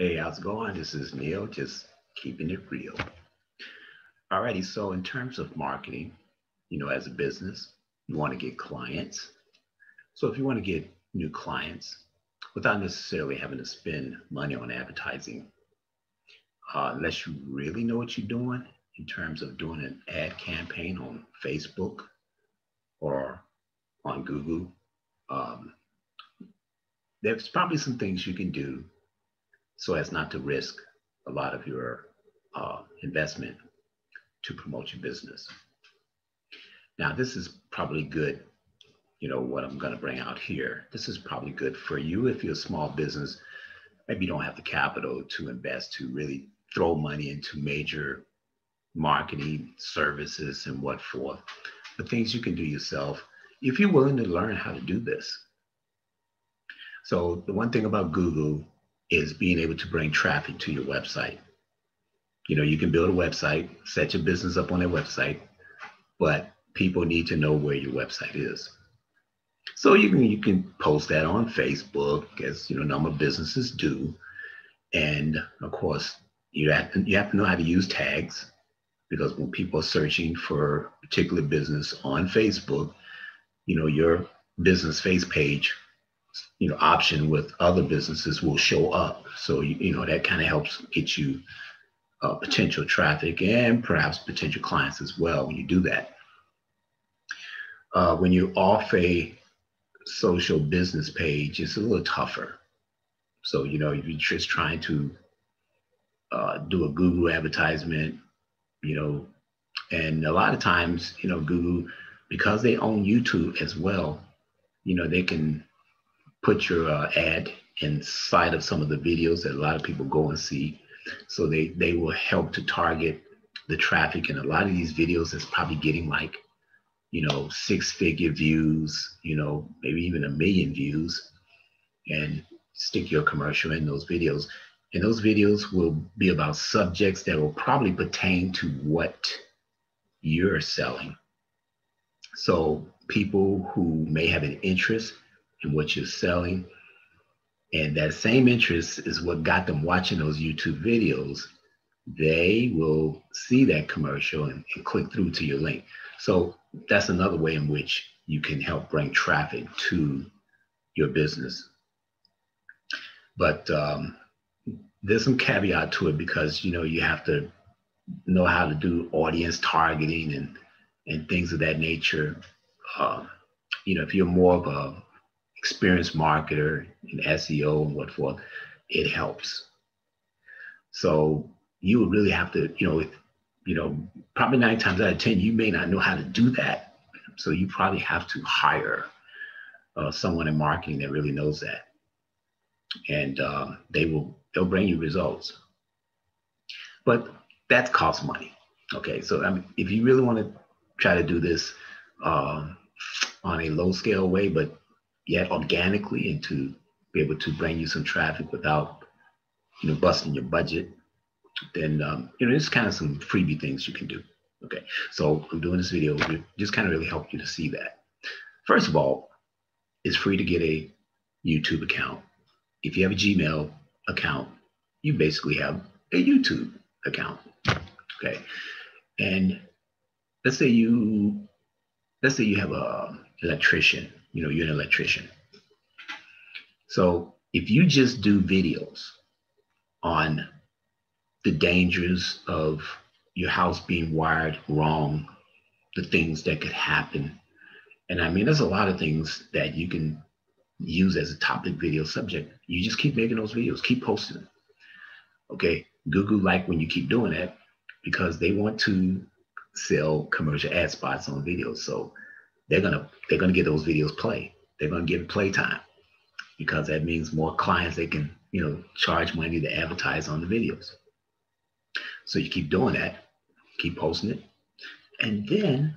Hey, how's it going? This is Neil, just keeping it real. Alrighty, so in terms of marketing, you know, as a business, you want to get clients. So if you want to get new clients without necessarily having to spend money on advertising, unless you really know what you're doing in terms of doing an ad campaign on Facebook or on Google, there's probably some things you can do so as not to risk a lot of your investment to promote your business. Now, this is probably good, you know, what I'm going to bring out here. This is probably good for you if you're a small business. Maybe you don't have the capital to invest to really throw money into major marketing services and what for. But things you can do yourself if you're willing to learn how to do this. So the one thing about Google is being able to bring traffic to your website. You know, you can build a website, set your business up on a website, but people need to know where your website is. So you can post that on Facebook, as you know, a number of businesses do. And of course, you have to know how to use tags, because when people are searching for a particular business on Facebook, you know, your business face page, you know, option with other businesses will show up. So you know that kind of helps get you potential traffic and perhaps potential clients as well when you do that. When you're off a social business page, it's a little tougher. So, you know, if you're just trying to do a Google advertisement, you know, and a lot of times, you know, Google, because they own YouTube as well, you know, they can put your ad inside of some of the videos that a lot of people go and see. So they will help to target the traffic. And a lot of these videos is probably getting like, you know, six-figure views, you know, maybe even 1 million views, and stick your commercial in those videos. And those videos will be about subjects that will probably pertain to what you're selling. So people who may have an interest in what you're selling, and that same interest is what got them watching those YouTube videos, they will see that commercial and click through to your link. So that's another way in which you can help bring traffic to your business. But there's some caveat to it, because, you know, you have to know how to do audience targeting and things of that nature. You know, if you're more of a experienced marketer and SEO and what for, it helps. So you would really have to, you know, probably 9 times out of 10, you may not know how to do that. So you probably have to hire someone in marketing that really knows that. And they'll bring you results. But that costs money. Okay, so I mean, if you really want to try to do this on a low scale way, but yet organically, and to be able to bring you some traffic without, you know, busting your budget, then, you know, there's kind of some freebie things you can do. Okay, so I'm doing this video to just kind of really help you to see that. First of all, it's free to get a YouTube account. If you have a Gmail account, you basically have a YouTube account. Okay, and let's say you have an electrician. You know, you're an electrician. So if you just do videos on the dangers of your house being wired wrong, the things that could happen. And I mean, there's a lot of things that you can use as a topic video subject. You just keep making those videos, keep posting them. Okay, Google like when you keep doing that, because they want to sell commercial ad spots on videos. So they're gonna get those videos play. They're gonna give play time, because that means more clients they can, you know, charge money to advertise on the videos. So you keep doing that, keep posting it, and then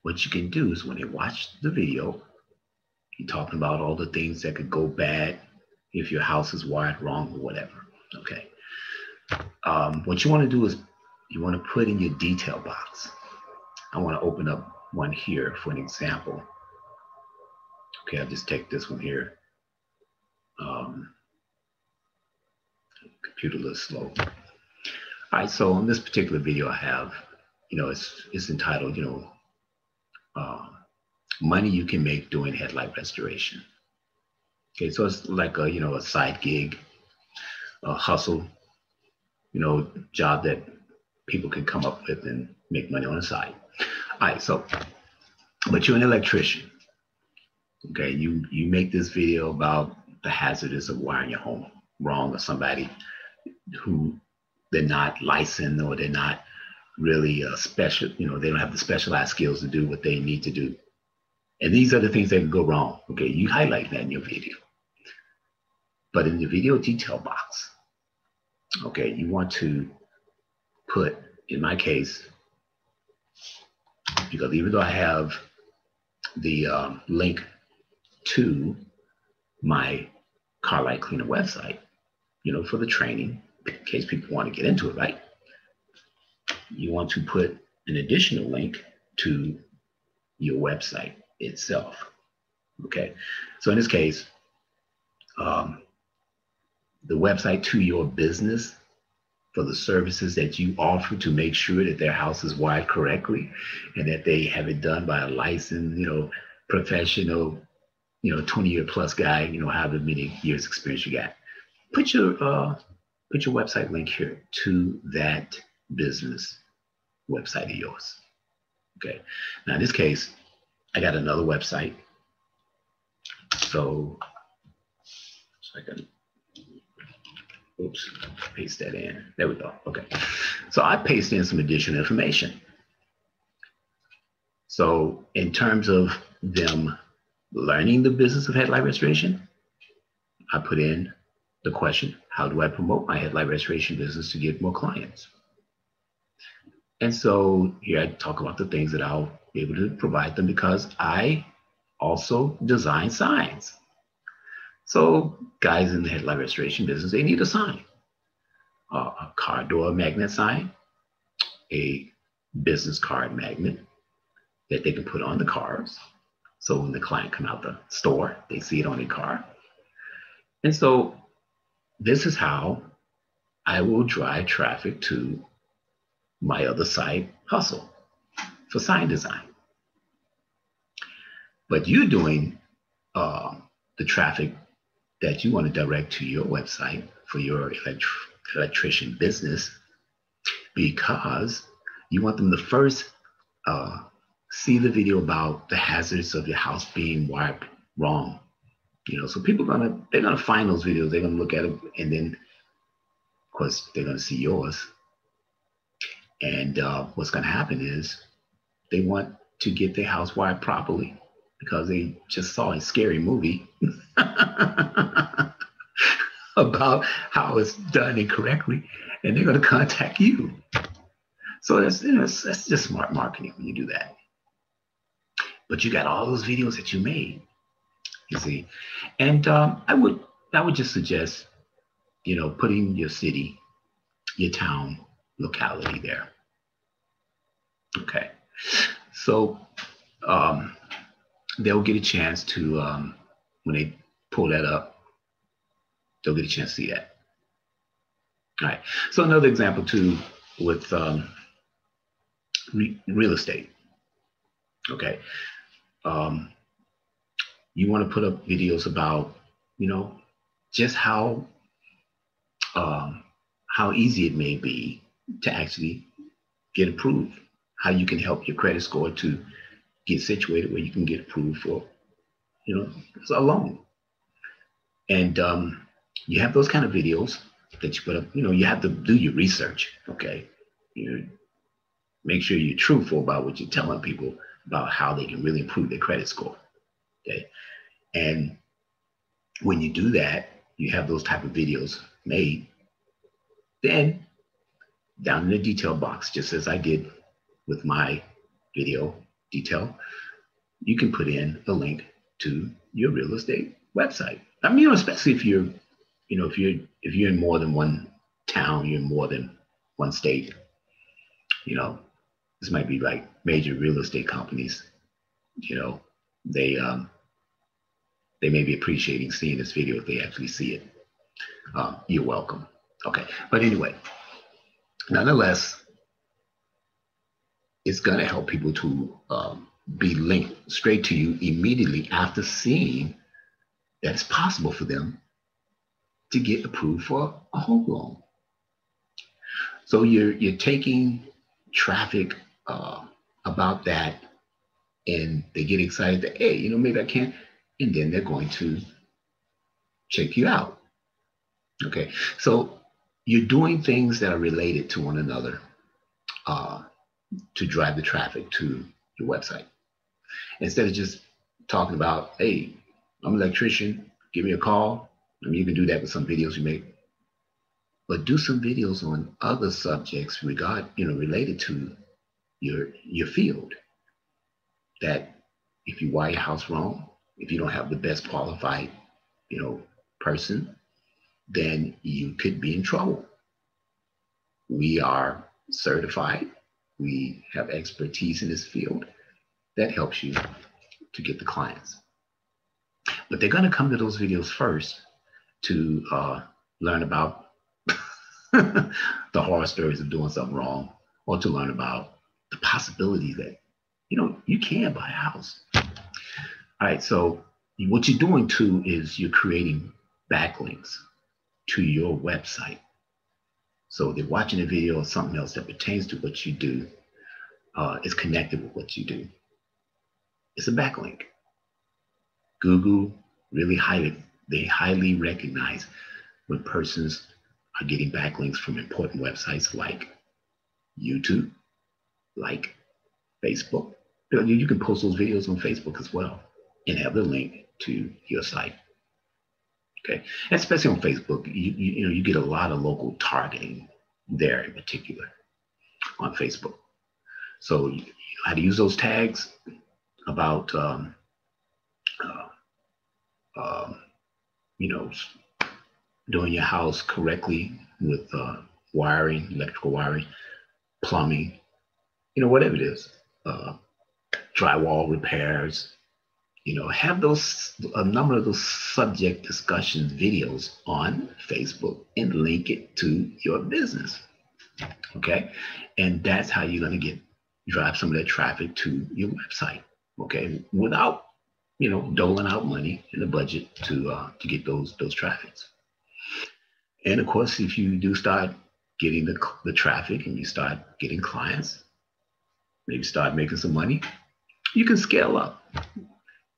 what you can do is when they watch the video, you're talking about all the things that could go bad if your house is wired wrong or whatever. Okay. What you want to do is you want to put in your detail box. I want to open up one here for an example. Okay, I'll just take this one here. computer a little slow. All right, so on this particular video I have, it's entitled, money you can make doing headlight restoration. Okay, so it's like a, a side gig, a hustle, job that people can come up with and make money on the side. All right, so, but you're an electrician. Okay, you make this video about the hazards of wiring your home wrong, or somebody who they're not licensed or they're not really special, they don't have the specialized skills to do what they need to do. And these are the things that can go wrong. Okay, you highlight that in your video. But in the video detail box, okay, you want to put, in my case, because even though I have the link to my Car Light Cleaner website, for the training, in case people want to get into it, right? You want to put an additional link to your website itself, okay? So in this case, the website to your business for the services that you offer to make sure that their house is wired correctly and that they have it done by a licensed, professional, 20-year plus guy, however many years experience you got. Put your website link here to that business website of yours. Okay, now in this case, I got another website. So I can, oops, paste that in. There we go. Okay, so I pasted in some additional information. So in terms of them learning the business of headlight restoration, I put in the question, how do I promote my headlight restoration business to get more clients? And so here I talk about the things that I'll be able to provide them, because I also design signs. So guys in the headlight restoration business, they need a sign, a car door magnet sign, a business card magnet that they can put on the cars. So when the client come out the store, they see it on their car. And so this is how I will drive traffic to my other side hustle for sign design. But you're doing the traffic that you want to direct to your website for your electrician business, because you want them to first see the video about the hazards of your house being wired wrong. So people are they're gonna find those videos, they're gonna look at them, and then of course they're gonna see yours. And what's going to happen is they want to get their house wired properly because they just saw a scary movie about how it's done incorrectly, and they're going to contact you. So that's just smart marketing when you do that. But you got all those videos that you made, you see. And I would just suggest, putting your city, your town, locality there. Okay, so they'll get a chance to, when they pull that up, they'll get a chance to see that. All right, so another example too with real estate. Okay, you want to put up videos about, just how easy it may be to actually get approved, how you can help your credit score to get situated where you can get approved for, a loan. And you have those kind of videos that you put up. You have to do your research, okay? Make sure you're truthful about what you're telling people about how they can really improve their credit score, okay? And when you do that, you have those type of videos made, then down in the detail box, just as I did with my video detail, you can put in a link to your real estate website. I mean, especially if you're, if you're in more than one town, you're in more than one state, this might be like major real estate companies, they may be appreciating seeing this video if they actually see it. You're welcome. Okay, but anyway, nonetheless, it's going to help people to be linked straight to you immediately after seeing that it's possible for them to get approved for a home loan. So you're taking traffic about that, and they get excited that, hey, you know, maybe I can, and then they're going to check you out. Okay, so you're doing things that are related to one another to drive the traffic to your website. Instead of just talking about, hey, I'm an electrician, give me a call. I mean, you can do that with some videos you make, but do some videos on other subjects related to your field. That if you wire your house wrong, if you don't have the best qualified, person, then you could be in trouble. We are certified. We have expertise in this field that helps you to get the clients. But they're going to come to those videos first to learn about the horror stories of doing something wrong, or to learn about the possibility that, you can buy a house. All right, so what you're doing too is you're creating backlinks to your website. So they're watching a video or something else that pertains to what you do, is connected with what you do. It's a backlink. Google highly recognize when persons are getting backlinks from important websites like YouTube, like Facebook. You can post those videos on Facebook as well and have the link to your site. Okay, and especially on Facebook, you get a lot of local targeting there in particular on Facebook. So you know how to use those tags about doing your house correctly with wiring, electrical wiring, plumbing, whatever it is, drywall repairs. Have a number of those subject discussion videos on Facebook and link it to your business. Okay, and that's how you're going to drive some of that traffic to your website. Okay, without doling out money in the budget to get those traffics. And of course, if you do start getting the traffic and you start getting clients, maybe start making some money, you can scale up.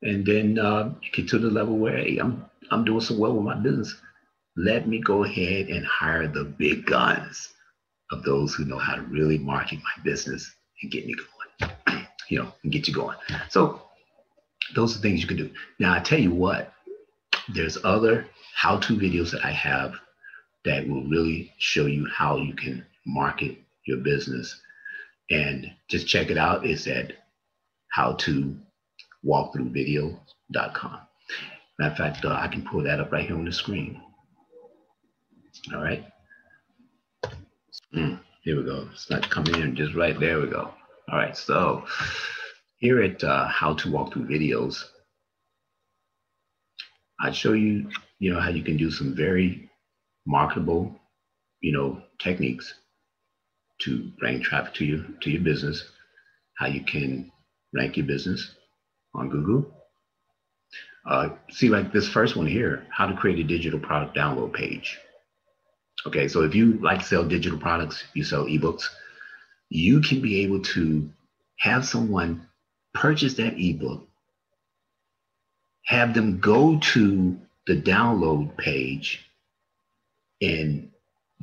And then you get to the level where, hey, I'm doing so well with my business. Let me go ahead and hire the big guns of those who know how to really market my business and get me going, and get you going. So those are things you can do. Now, I tell you what, there's other how-to videos that I have that will really show you how you can market your business. And just check it out. It's at howtowalkthroughvideo.com. Matter of fact, I can pull that up right here on the screen. All right. Here we go. It's not coming in just right. There we go. All right. So here at How to Walk Through Videos, I show you, how you can do some very marketable, techniques to bring traffic to your business, how you can rank your business on Google. See, like this first one here, how to create a digital product download page. Okay, so if you like to sell digital products, you sell ebooks, you can be able to have someone purchase that ebook, have them go to the download page, and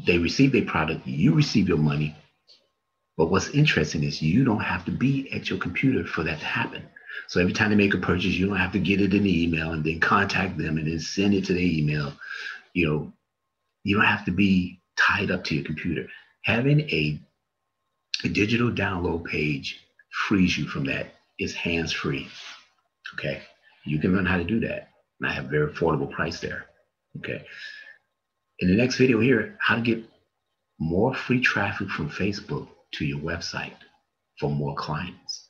they receive their product, you receive your money. But what's interesting is you don't have to be at your computer for that to happen. So every time they make a purchase, you don't have to get it in the email and then contact them and then send it to their email. You don't have to be tied up to your computer. Having a digital download page frees you from that. It's hands-free. Okay. You can learn how to do that. And I have a very affordable price there. Okay. In the next video here, how to get more free traffic from Facebook to your website for more clients.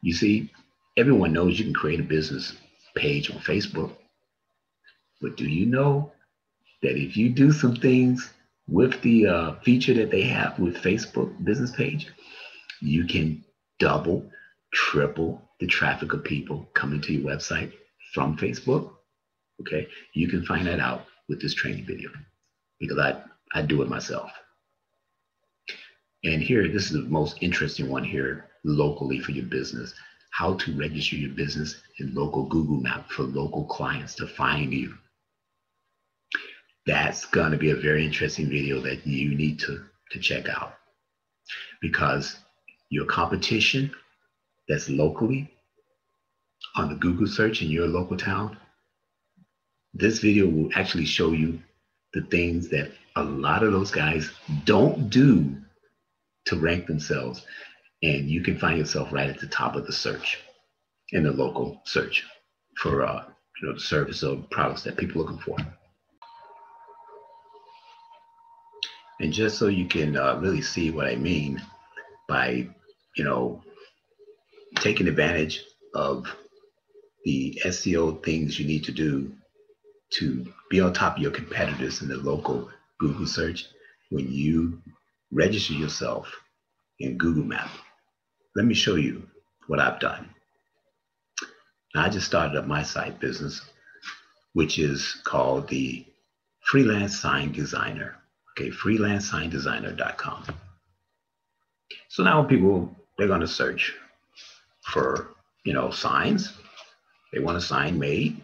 You see, everyone knows you can create a business page on Facebook, but do you know that if you do some things with the feature that they have with Facebook business page, you can double, triple the traffic of people coming to your website from Facebook. Okay, you can find that out with this training video because I do it myself. And here, this is the most interesting one here locally for your business. How to register your business in local Google Map for local clients to find you. That's going to be a very interesting video that you need to check out, because your competition that's locally on the Google search in your local town, this video will actually show you the things that a lot of those guys don't do to rank themselves. And you can find yourself right at the top of the search, in the local search for the service or products that people are looking for. And just so you can really see what I mean by, taking advantage of the SEO things you need to do to be on top of your competitors in the local Google search when you register yourself in Google Map. Let me show you what I've done. I just started up my side business, which is called the Freelance Sign Designer. Okay, FreelanceSignDesigner.com. So now people, they're going to search for, signs. They want a sign made.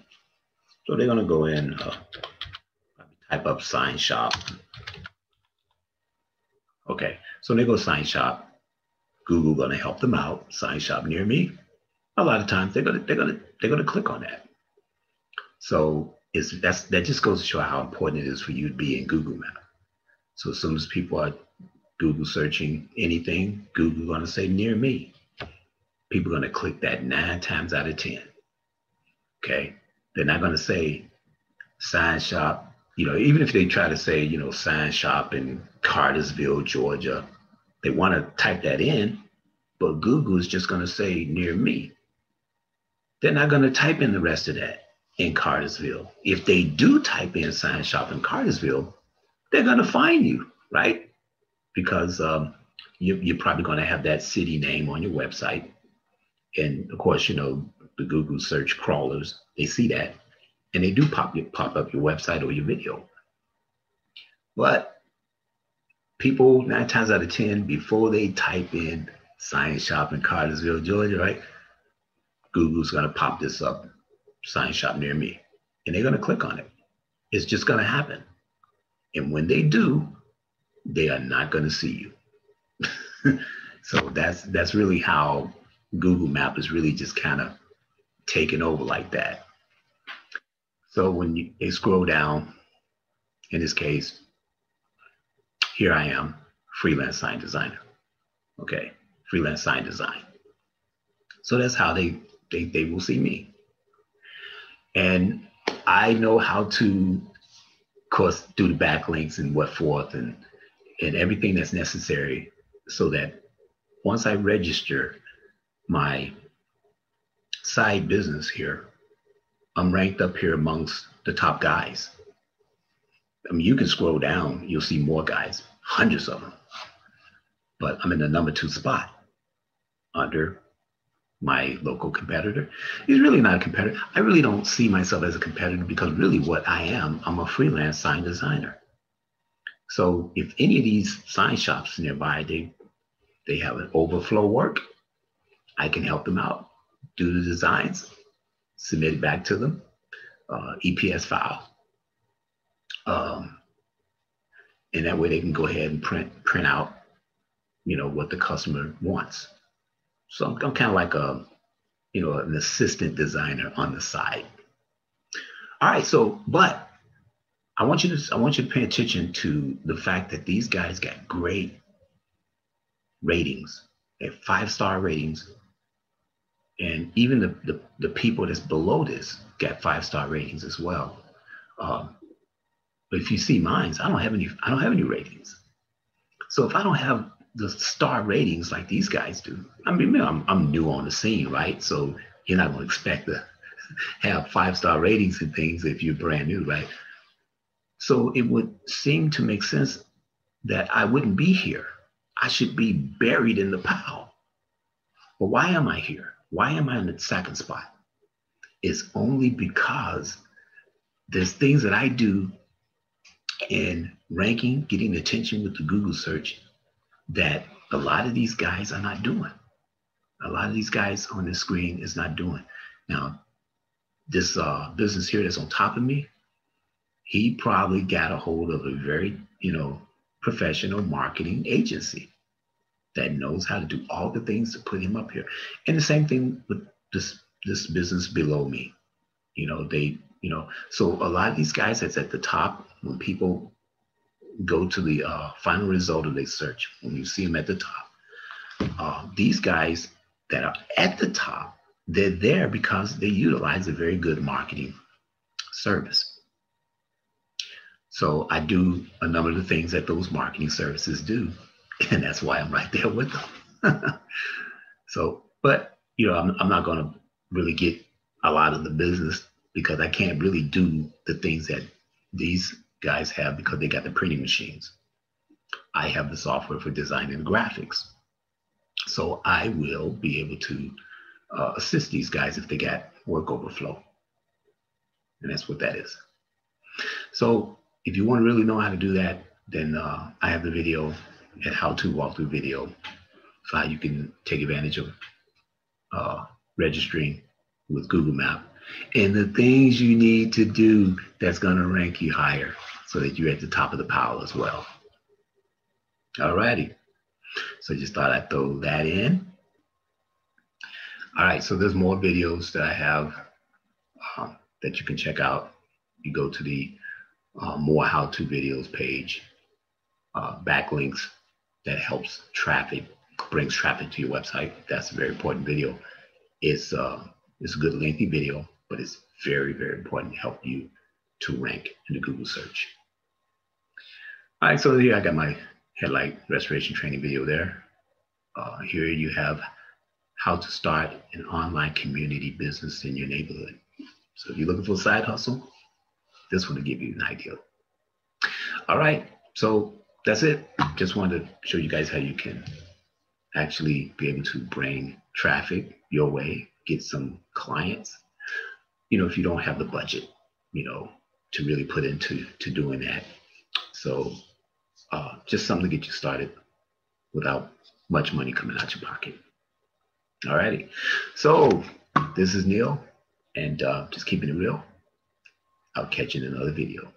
So they're going to go in, type up sign shop. Okay, so they go sign shop. Google going to help them out, sign shop near me. A lot of times they're gonna click on that. So that just goes to show how important it is for you to be in Google Map. So as soon as people are Google searching anything, Google going to say near me. People are going to click that 9 times out of 10. Okay, they're not going to say sign shop. Even if they try to say sign shop in Cartersville, Georgia. They want to type that in, but Google is just going to say near me. They're not going to type in the rest of that in Cartersville. If they do type in sign shop in Cartersville, they're going to find you, right? Because you're probably going to have that city name on your website. And of course, the Google search crawlers, they see that and they do pop up your website or your video. But people 9 times out of 10, before they type in sign shop in Cartersville, Georgia, right? Google's going to pop this up, sign shop near me, and they're going to click on it. It's just going to happen. And when they do, they are not going to see you. So that's really how Google Map is really just kind of taking over like that. So when they scroll down, in this case, here I am, Freelance Sign Designer. Okay, Freelance Sign Design. So that's how they will see me. And I know how to, of course, do the backlinks and what forth and everything that's necessary so that once I register my side business here, I'm ranked up here amongst the top guys. I mean, you can scroll down, you'll see more guys, hundreds of them, but I'm in the number 2 spot under my local competitor. He's really not a competitor. I really don't see myself as a competitor because really what I am, I'm a freelance sign designer. So if any of these sign shops nearby, they have an overflow work, I can help them out, do the designs, submit it back to them, EPS file. And that way they can go ahead and print out, what the customer wants. So I'm kind of like an assistant designer on the side. All right. So, but I want you to pay attention to the fact that these guys got great ratings. They have 5-star ratings. And even the people that's below this got 5-star ratings as well. But if you see mine, I don't have any ratings. So if I don't have the star ratings like these guys do, I mean, I'm new on the scene, right? So you're not going to expect to have 5-star ratings and things if you're brand new, right? So it would seem to make sense that I wouldn't be here. I should be buried in the pile. But why am I here? Why am I in the second spot? It's only because there's things that I do in ranking, getting attention with the Google search that a lot of these guys are not doing. A lot of these guys on this screen is not doing. Now, this business here that's on top of me, he probably got a hold of a very, professional marketing agency that knows how to do all the things to put him up here. And the same thing with this business below me. So a lot of these guys that's at the top, when people go to the final result of their search, when you see them at the top, these guys that are at the top, they're there because they utilize a very good marketing service. So I do a number of the things that those marketing services do, and that's why I'm right there with them. So, but, I'm not going to really get a lot of the business because I can't really do the things that these guys have because they got the printing machines. I have the software for designing graphics. So I will be able to assist these guys if they got work overflow. And that's what that is. So if you want to really know how to do that, then I have the video at How To Walkthrough Video. So how you can take advantage of registering with Google Map and the things you need to do that's going to rank you higher so that you're at the top of the pile as well. Alrighty. So just thought I'd throw that in. All right, so there's more videos that I have that you can check out. You go to the more how-to videos page, backlinks that helps traffic, brings traffic to your website. That's a very important video. It's a good lengthy video, but it's very, very important to help you to rank in the Google search. All right, so here I got my headlight restoration training video there. Here you have how to start an online community business in your neighborhood. So if you're looking for a side hustle, this one will give you an idea. All right, so that's it. Just wanted to show you guys how you can actually be able to bring traffic your way, get some clients, if you don't have the budget, to really put into doing that. So just something to get you started without much money coming out your pocket. All righty. So this is Neil, and just keeping it real. I'll catch you in another video.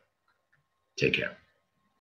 Take care.